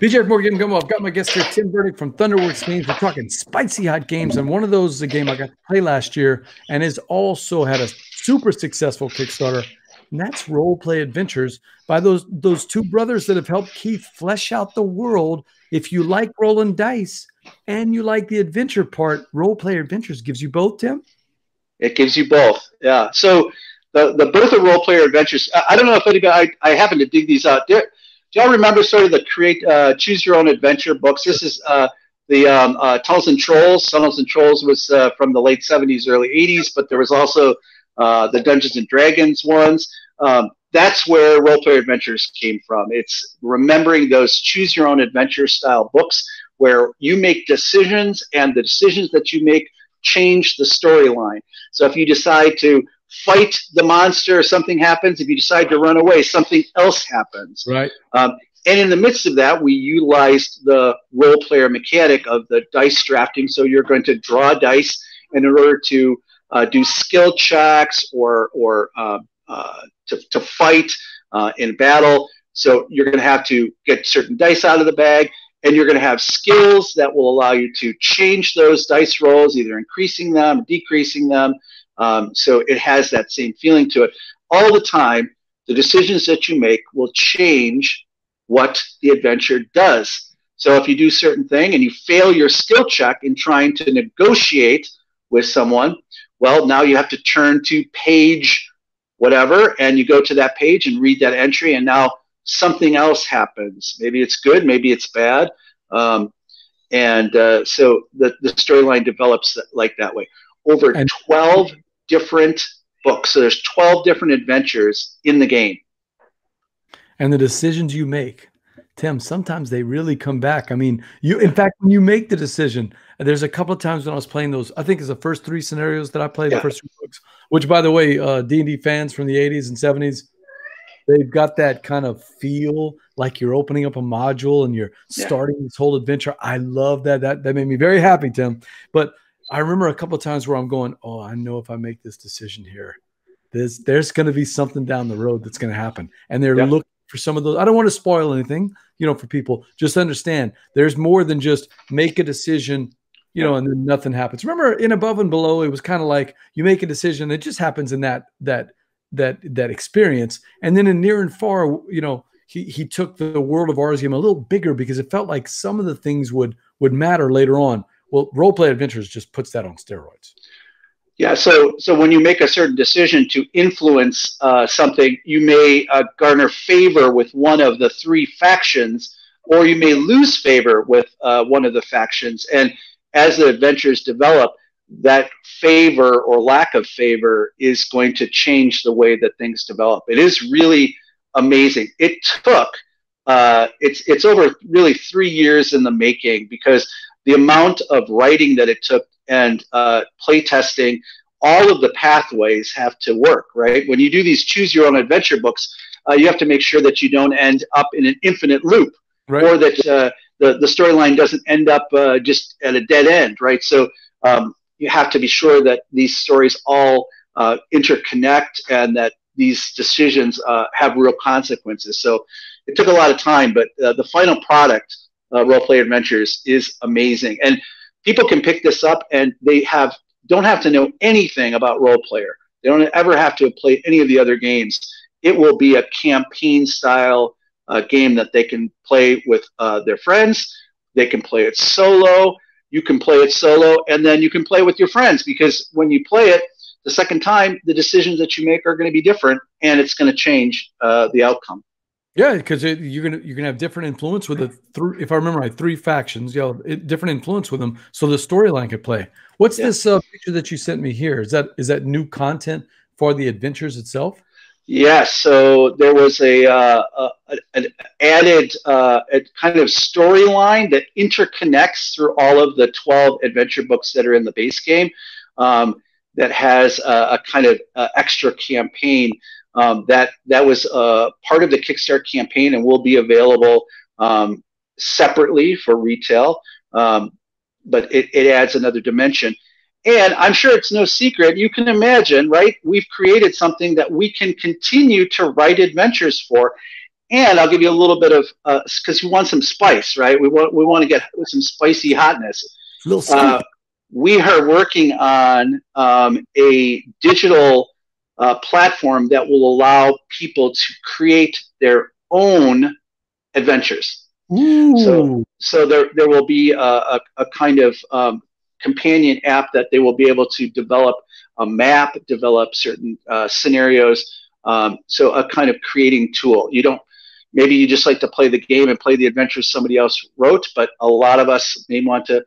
BJ Morgan Gumbo, I've got my guest here, Tim Virnig from Thunderworks Games. We're talking spicy hot games, and one of those is a game I got to play last year and has also had a super successful Kickstarter, and that's Roll Play Adventures by those two brothers that have helped Keith flesh out the world. If you like rolling dice and you like the adventure part, Roll Play Adventures gives you both, Tim? It gives you both, yeah. So the birth of Roll Player Adventures, I don't know if anybody, I happen to dig these out there. Do y'all remember sort of the Choose Your Own Adventure books? This is the Tunnels and Trolls. Tunnels and Trolls was from the late 70s, early 80s, but there was also the Dungeons and Dragons ones. That's where Roll Player Adventures came from. It's remembering those Choose Your Own Adventure style books where you make decisions and the decisions that you make change the storyline. So if you decide to fight the monster, something happens. If you decide to run away, something else happens. Right. And in the midst of that, we utilized the role player mechanic of the dice drafting. So you're going to draw dice, and in order to do skill checks or to fight in battle, so you're going to have to get certain dice out of the bag, and you're going to have skills that will allow you to change those dice rolls, either increasing them, decreasing them. So it has that same feeling to it. All the time, the decisions that you make will change what the adventure does. So if you do a certain thing and you fail your skill check in trying to negotiate with someone, well, now you have to turn to page whatever, and you go to that page and read that entry, and now something else happens. Maybe it's good, maybe it's bad. So the storyline develops like that way. Over 12 different books. So there's 12 different adventures in the game. And the decisions you make, Tim, sometimes they really come back. I mean, in fact, when you make the decision, there's a couple of times when I was playing those, I think it's the first three scenarios that I played, the first three books, which, by the way, D&D fans from the 80s and 70s, they've got that kind of feel like you're opening up a module and you're starting this whole adventure. I love that. That made me very happy, Tim. But I remember a couple of times where I'm going, oh, I know if I make this decision here, there's going to be something down the road that's going to happen. And they're looking for some of those. I don't want to spoil anything, for people. Just understand there's more than just make a decision, and then nothing happens. Remember in Above and Below, it was kind of like you make a decision. It just happens in that experience. And then in Near and Far, he took the world of Rsium a little bigger because it felt like some of the things would matter later on. Well, Role Play Adventures just puts that on steroids. Yeah, so when you make a certain decision to influence something, you may garner favor with one of the three factions, or you may lose favor with one of the factions. And as the adventures develop, that favor or lack of favor is going to change the way that things develop. It is really amazing. It took, it's over really 3 years in the making, because the amount of writing that it took and play testing, all of the pathways have to work, right? When you do these Choose Your Own Adventure books, you have to make sure that you don't end up in an infinite loop, right? Or that the storyline doesn't end up just at a dead end, right? So you have to be sure that these stories all interconnect and that these decisions have real consequences. So it took a lot of time, but the final product, Role Player Adventures, is amazing, and people can pick this up, and they don't have to know anything about Role Player. They don't ever have to play any of the other games. It will be a campaign style game that they can play with their friends. They can play it solo. You can play it solo, and then you can play with your friends, because when you play it the second time, the decisions that you make are going to be different, and it's going to change the outcome. Yeah, because you're gonna have different influence with if I remember right, three factions, different influence with them, so the storyline could play. What's this picture that you sent me here? Is that new content for the adventures itself? Yeah, so there was an added kind of storyline that interconnects through all of the 12 adventure books that are in the base game. That has a kind of extra campaign. That was part of the Kickstarter campaign and will be available separately for retail, but it adds another dimension. And I'm sure it's no secret, you can imagine, right? We've created something that we can continue to write adventures for. And I'll give you a little bit of, because we want some spice, right? We want to get some spicy hotness. We are working on a digital platform that will allow people to create their own adventures. Ooh. So there will be a kind of companion app that they will be able to develop a map, develop certain scenarios. So a kind of creating tool. Maybe you just like to play the game and play the adventures somebody else wrote, but a lot of us may want to,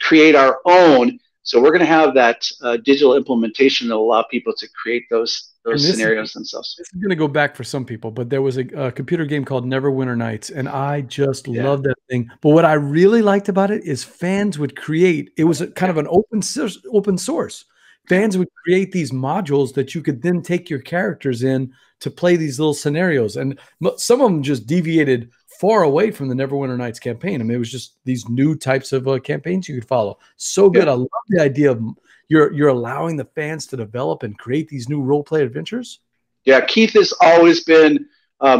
create our own. So we're going to have that digital implementation that will allow people to create those scenarios themselves. This is going to go back for some people, but there was a computer game called Neverwinter Nights, and I just loved that thing. But what I really liked about it is fans would create. It was kind of an open source. Fans would create these modules that you could then take your characters in to play these little scenarios. And some of them just deviated far away from the Neverwinter Nights campaign. I mean, it was just these new types of campaigns you could follow. So good. I love the idea of you're allowing the fans to develop and create these new role play adventures. Yeah, Keith has always been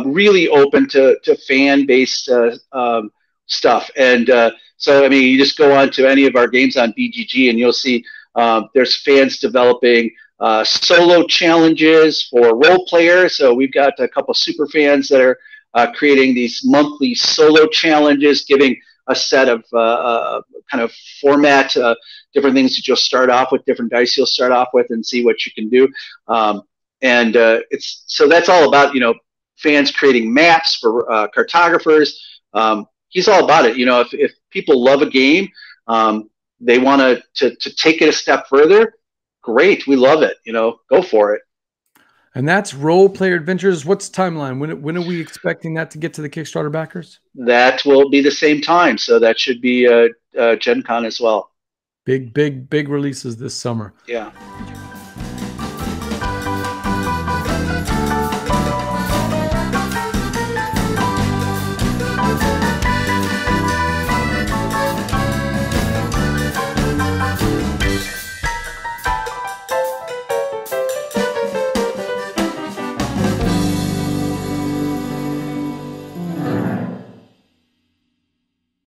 really open to fan-based stuff. And so, I mean, you just go on to any of our games on BGG and you'll see there's fans developing solo challenges for role players. So we've got a couple super fans that are creating these monthly solo challenges, giving a set of kind of format, different things that you'll start off with, different dice you'll start off with, and see what you can do. So that's all about fans creating maps for cartographers. He's all about it. If people love a game, they want to take it a step further, great, we love it, go for it. And that's Roll Player Adventures. What's the timeline? When are we expecting that to get to the Kickstarter backers? That will be the same time, so that should be Gen Con as well. Big releases this summer. Yeah.